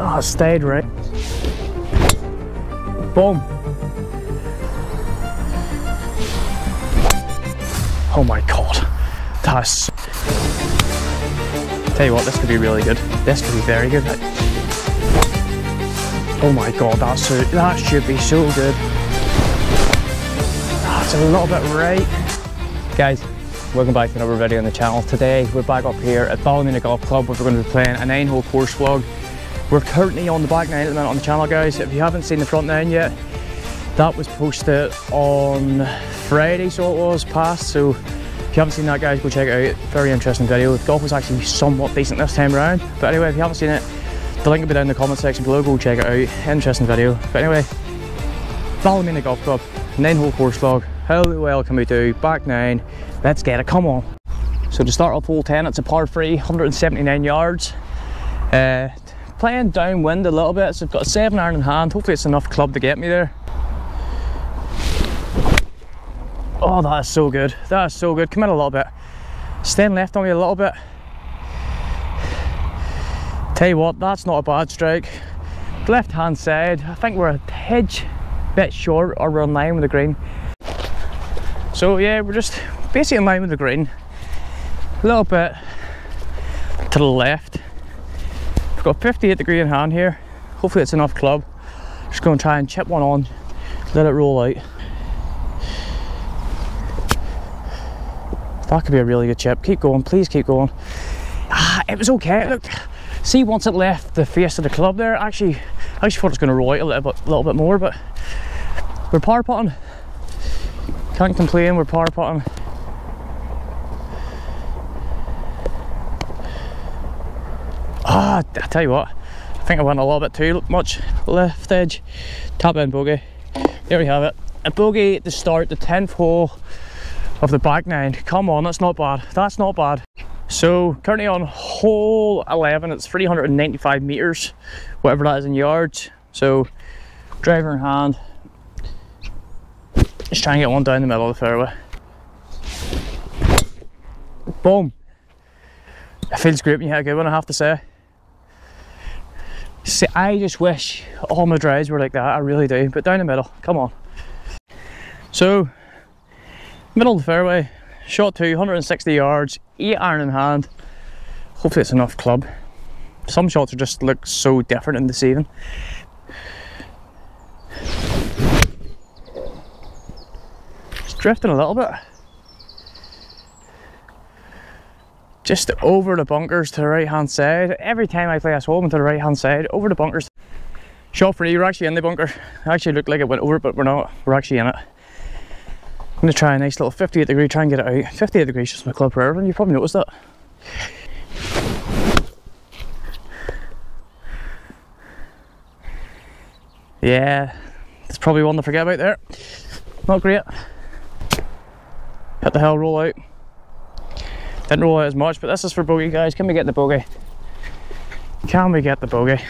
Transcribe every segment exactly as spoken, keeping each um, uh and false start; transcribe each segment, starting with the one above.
Oh, stayed right. Boom. Oh my god. That's... Tell you what, this could be really good. This could be very good, mate. Oh my god, that's so, that should be so good. That's a little bit right. Guys, welcome back to another video on the channel. Today, we're back up here at Ballymena Golf Club where we're going to be playing a nine hole course vlog. We're currently on the back nine at the minute on the channel, guys. If you haven't seen the front nine yet, that was posted on Friday, so it was past. So if you haven't seen that, guys, go check it out. Very interesting video. The golf was actually somewhat decent this time around. But anyway, if you haven't seen it, the link will be down in the comment section below. Go check it out. Interesting video. But anyway, Ballymena Golf Club, nine hole course vlog. How well can we do? Back nine. Let's get it. Come on. So to start off hole ten, it's a par three, one hundred seventy-nine yards. Uh, playing downwind a little bit, so I've got a seven iron in hand. Hopefully it's enough club to get me there. Oh, that is so good. That is so good. Come in a little bit. Staying left on me a little bit. Tell you what, that's not a bad strike. Left hand side, I think we're a hedge bit short, or we're in line with the green. So yeah, we're just basically in line with the green. A little bit to the left. We've got fifty-eight degree in hand here. Hopefully it's enough club. Just going to try and chip one on, let it roll out. That could be a really good chip. Keep going, please keep going. Ah, it was okay. Look, see, once it left the face of the club there, actually, I actually thought it was going to roll out a little bit, little bit more, but we're par putting. Can't complain, we're par putting. Ah, I tell you what, I think I went a little bit too much left edge. Tap in bogey. There we have it. A bogey at the start, the tenth hole of the back nine. Come on, that's not bad. That's not bad. So currently on hole eleven, it's three hundred ninety-five meters, whatever that is in yards. So driver in hand. Just try and get one down the middle of the fairway. Boom. It feels great when you hit a good one, I have to say. See, I just wish all my drives were like that, I really do, but down the middle, come on. So, middle of the fairway, shot two, one hundred sixty yards, eight iron in hand. Hopefully it's enough club. Some shots are just look so different and deceiving. Just drifting a little bit. Just over the bunkers to the right hand side. Every time I play this hole, I'm to the right hand side, over the bunkers. Shot three, we're actually in the bunker. It actually looked like it went over, but we're not. We're actually in it. I'm going to try a nice little fifty-eight degree, try and get it out. fifty-eight degrees just my club rarer, and you probably noticed that. Yeah, that's probably one to forget about there. Not great. Hit the hell roll out. Didn't roll out as much, but this is for bogey, guys. Can we get the bogey? Can we get the bogey?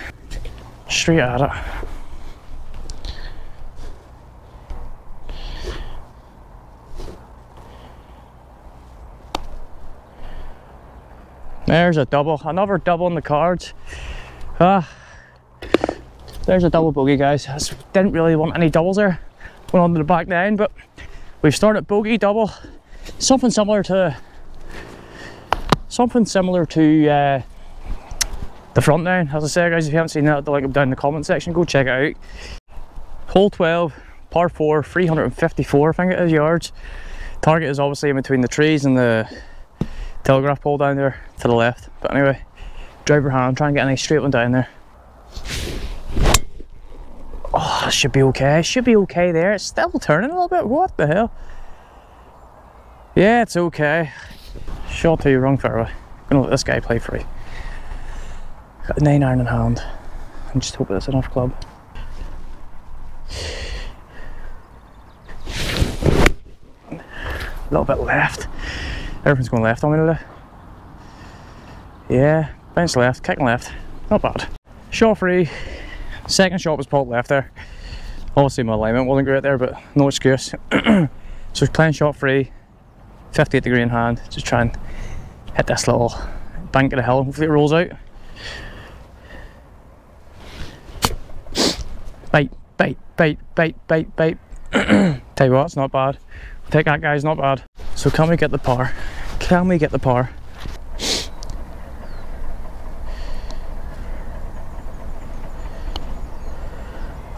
Straight at it. There's a double. Another double in the cards. Ah, there's a double bogey, guys. I didn't really want any doubles there. Went on to the back nine, but we've started bogey, double. Something similar to... Something similar to uh, the front nine. As I say, guys, if you haven't seen that, the link down in the comment section, go check it out. Hole twelve, par four, three hundred fifty-four, I think it is, yards. Target is obviously in between the trees and the telegraph pole down there to the left. But anyway, driver hand, try and get a nice straight one down there. Oh, that should be okay. Should be okay there. It's still turning a little bit. What the hell? Yeah, it's okay. Shot two, wrong fairway. I'm gonna let this guy play free. Got a nine iron in hand. I'm just hoping that's enough club. A little bit left. Everything's going left on me today. Yeah, bounce left, kicking left. Not bad. Shot free. Second shot was pulled left there. Obviously my alignment wasn't great there, but no excuse. So playing shot free. fifty-eight degree in hand, just try and hit this little bank of the hill and hopefully it rolls out. Bait, bait, bait, bait, bait, bait. Tell you what, it's not bad. I'll take that, guys, not bad. So can we get the par? Can we get the par?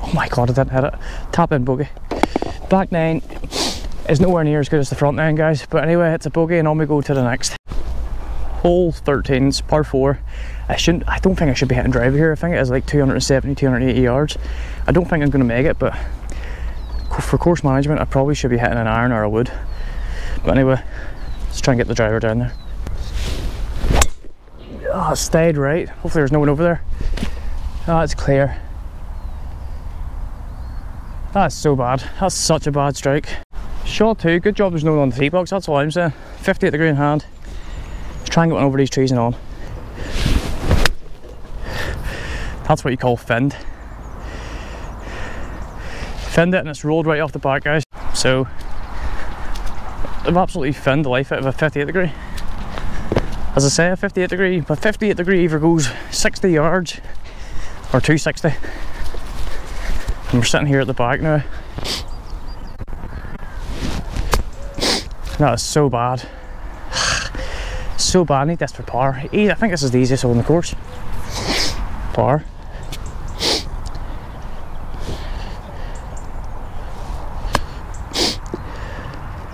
Oh my god, I didn't hit it. Tap in bogey. Back nine is nowhere near as good as the front nine, guys. But anyway, it's a bogey and on we go to the next. Hole thirteen's par four. I shouldn't, I don't think I should be hitting driver here. I think it is like two seventy, two eighty yards. I don't think I'm going to make it, but for course management, I probably should be hitting an iron or a wood. But anyway, let's try and get the driver down there. Ah, oh, stayed right. Hopefully there's no one over there. Ah, oh, it's clear. That's so bad. That's such a bad strike. Shot two. Good job there's no one on the tee box. That's all I'm saying. fifty at the green hand. Let's try and get one over these trees and on. That's what you call fend. Fend it and it's rolled right off the back, guys. So, I've absolutely fenned the life out of a fifty-eight degree. As I say, a fifty-eight degree, but fifty-eight degree either goes sixty yards or two sixty. And we're sitting here at the back now. That is so bad. So bad, I need this for par. I think this is the easiest hole in the course. Par.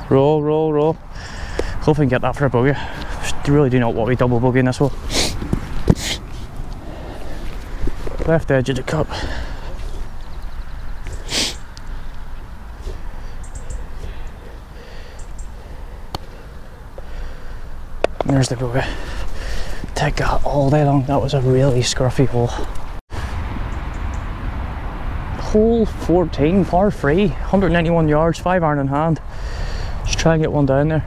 Roll, roll, roll. Hopefully we can get that for a bogey. Just really do not want we double bogey in this hole. Left edge of the cup. There's the bogey. Take that all day long. That was a really scruffy hole. Hole fourteen, par three, one hundred ninety-one yards, five iron in hand. Just try and get one down there.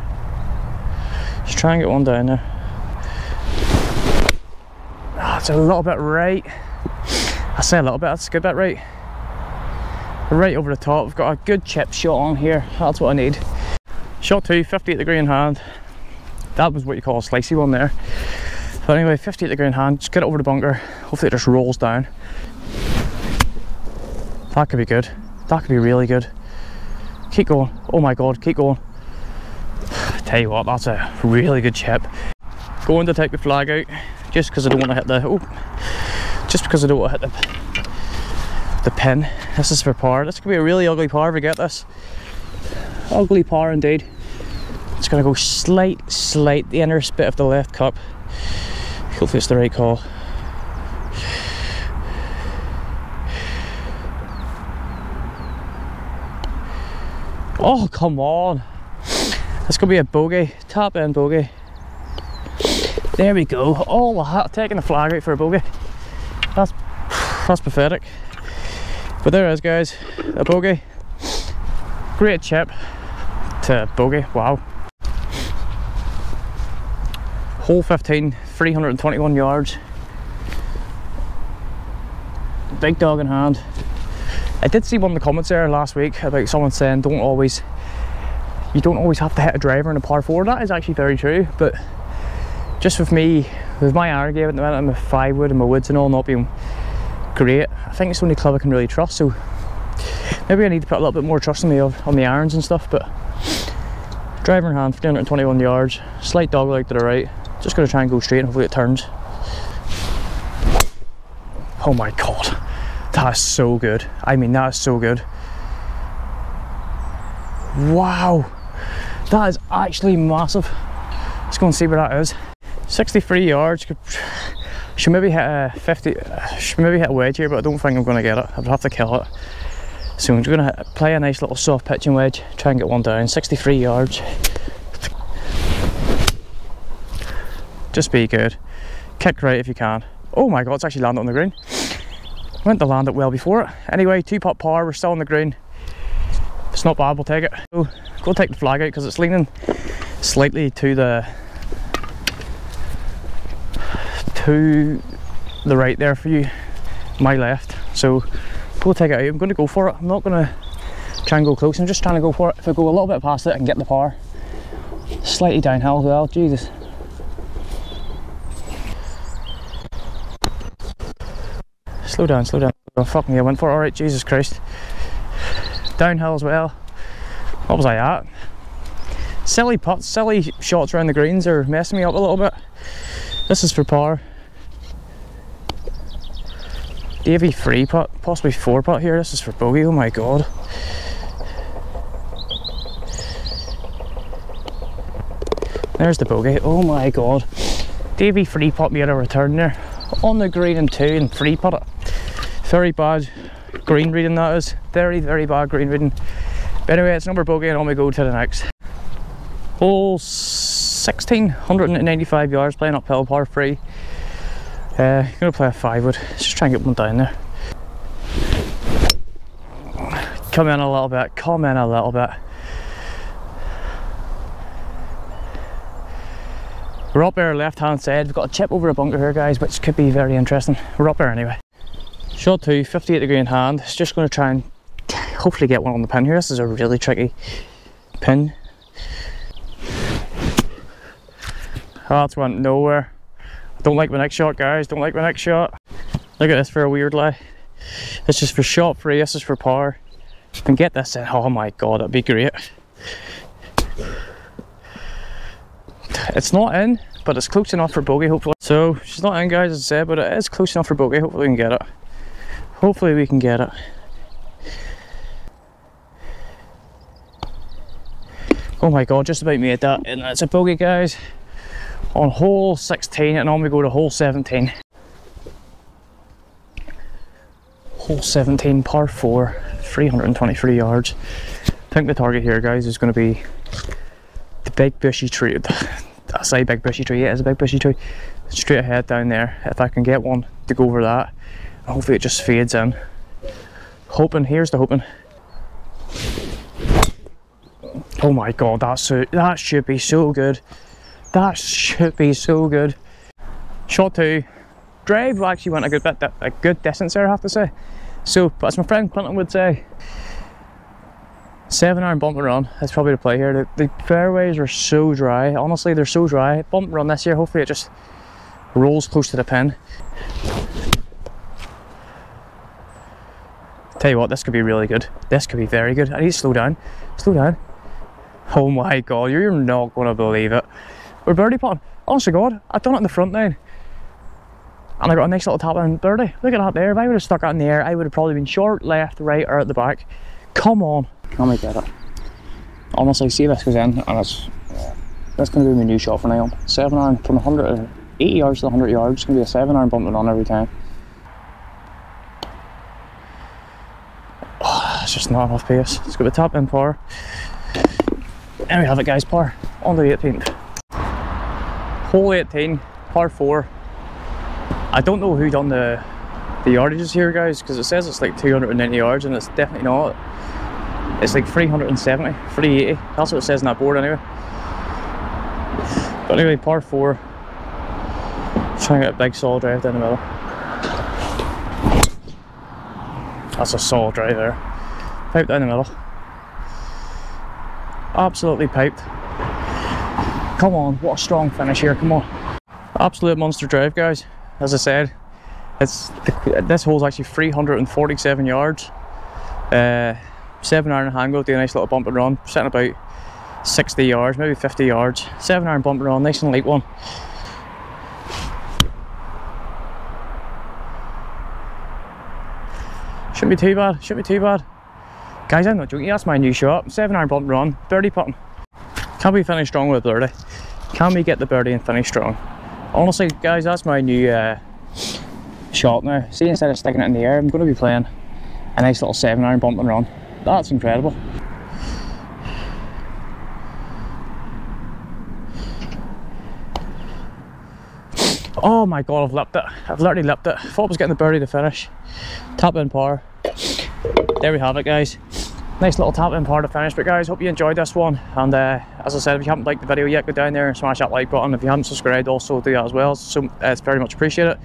Just try and get one down there. Ah, it's a little bit right. I say a little bit. That's a good bit right. Right over the top. We've got a good chip shot on here. That's what I need. Shot two, fifty at the green hand. That was what you call a slicey one there. But anyway, fifty at the green hand, just get it over the bunker. Hopefully it just rolls down. That could be good. That could be really good. Keep going. Oh my god, keep going. I tell you what, that's a really good chip. Going to take the flag out just because I don't want to hit the oh just because I don't want to hit the the pin. This is for par. This could be a really ugly par if we get this. Ugly par indeed. It's going to go slight, slight, the inner bit of the left cup. Hopefully it's the right call. Oh, come on. That's going to be a bogey. Tap in bogey. There we go. Oh, I'm taking the flag out for a bogey. That's, that's pathetic. But there it is, guys. A bogey. Great chip to bogey. Wow. Hole fifteen, three hundred twenty-one yards. Big dog in hand. I did see one of the comments there last week about someone saying don't always, you don't always have to hit a driver in a par four. That is actually very true, but just with me, with my iron game at the minute and my five wood and my woods and all not being great, I think it's the only club I can really trust, so maybe I need to put a little bit more trust in me on the irons and stuff, but driver in hand, three hundred twenty-one yards, slight dog leg to the right. Just going to try and go straight and hopefully it turns. Oh my god. That is so good. I mean, that is so good. Wow. That is actually massive. Let's go and see where that is. sixty-three yards. Should maybe hit a fifty, should maybe hit a wedge here, but I don't think I'm going to get it. I'd have to kill it. So I'm just going to play a nice little soft pitching wedge. Try and get one down. sixty-three yards. Just be good. Kick right if you can. Oh my god, it's actually landed on the green. Went to land it well before it. Anyway, two putt par, we're still on the green. It's not bad, we'll take it. So, go take the flag out because it's leaning slightly to the to the right there for you, my left. So go take it out. I'm going to go for it. I'm not going to try and go close. I'm just trying to go for it. If I go a little bit past it, I can get the par. Slightly downhill as well. Jesus. Slow down, slow down. Oh, fucking yeah, I went for it, alright, Jesus Christ. Downhill as well. What was I at? Silly putts, silly shots around the greens are messing me up a little bit. This is for par. Davey three putt, possibly four putt here, this is for bogey, oh my god. There's the bogey, oh my god. Davey three putt made a return there. On the green and two and three putt it. Very bad green reading that is. Very, very bad green reading. But anyway, it's number bogey and on we go to the next. Hole sixteen, one hundred ninety-five yards, playing uphill, par three. Uh, I'm going to play a five wood, just try and get one down there. Come in a little bit, come in a little bit. We're up there left hand side, we've got a chip over a bunker here guys, which could be very interesting. We're up there anyway. Shot two, fifty-eight degree in hand, it's just going to try and hopefully get one on the pin here. This is a really tricky pin. Oh, that's went nowhere. Don't like my next shot guys, don't like my next shot. Look at this for a weird lie. This is for shot three, this is for par. I can get this in, oh my god, that'd be great. It's not in, but it's close enough for bogey hopefully. So, she's not in guys as I said, but it is close enough for bogey, hopefully we can get it. Hopefully we can get it. Oh my god, just about made that, and it's a bogey guys. On hole sixteen, and on we go to hole seventeen. Hole seventeen, par four, three hundred twenty-three yards. I think the target here, guys, is going to be the big bushy tree. I say big bushy tree, yeah, it is a big bushy tree. Straight ahead down there. If I can get one to go over that, and hopefully it just fades in. Hoping, here's the hoping. Oh my god, that's so, that should be so good. That should be so good. Shot two. Drive actually went a good bit, a good distance there, I have to say. So, as my friend Clinton would say, seven iron bump and run. That's probably the play here. The, the fairways are so dry. Honestly, they're so dry. Bump and run this year. Hopefully, it just rolls close to the pin. Tell you what, this could be really good. This could be very good. I need to slow down. Slow down. Oh my god, you're not going to believe it. We're birdie putting. Honest to god, I've done it in the front nine. And I got a nice little tap in birdie. Look at that there, if I would have stuck that in the air, I would have probably been short, left, right or at the back. Come on. Can we get it? Honestly, see if this goes in, and it's, yeah, that's going to be my new shot from now on. seven iron from one hundred eighty yards to one hundred yards, it's going to be a seven iron bumping on every time. Oh, it's just not enough pace. It's got the tap in par. There we have it guys, par. On to the eighteenth. Hole eighteen, par four. I don't know who done the the yardages here guys, because it says it's like two hundred ninety yards and it's definitely not. It's like three hundred seventy, three eighty, that's what it says on that board anyway. But anyway, par four. Trying to get a big solid drive down the middle. That's a solid drive there. Pipe down the middle. Absolutely piped. Come on, what a strong finish here, come on. Absolute monster drive guys, as I said. It's the, this hole's actually three hundred forty-seven yards. Uh, seven iron hand go, do a nice little bump and run, sitting about sixty yards, maybe fifty yards. seven iron bump and run, nice and light one. Shouldn't be too bad, shouldn't be too bad. Guys, I'm not joking, that's my new shot. seven iron bump and run, birdie putting. Can we finish strong with a birdie? Can we get the birdie and finish strong? Honestly, guys, that's my new uh, shot now. See, instead of sticking it in the air, I'm going to be playing a nice little seven iron bump and run. That's incredible. Oh my god, I've lipped it. I've literally lipped it. I thought I was getting the birdie to finish. Tap in par. There we have it, guys. Nice little tap in part of finish, but guys, hope you enjoyed this one, and uh, as I said, if you haven't liked the video yet, go down there and smash that like button. If you haven't subscribed, also do that as well, so uh, it's very much appreciated.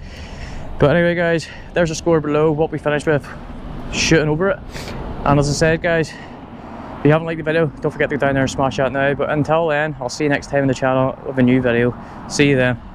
But anyway guys, there's a score below what we finished with, shooting over it, and as I said guys, if you haven't liked the video, don't forget to go down there and smash that now, but until then, I'll see you next time on the channel with a new video. See you then.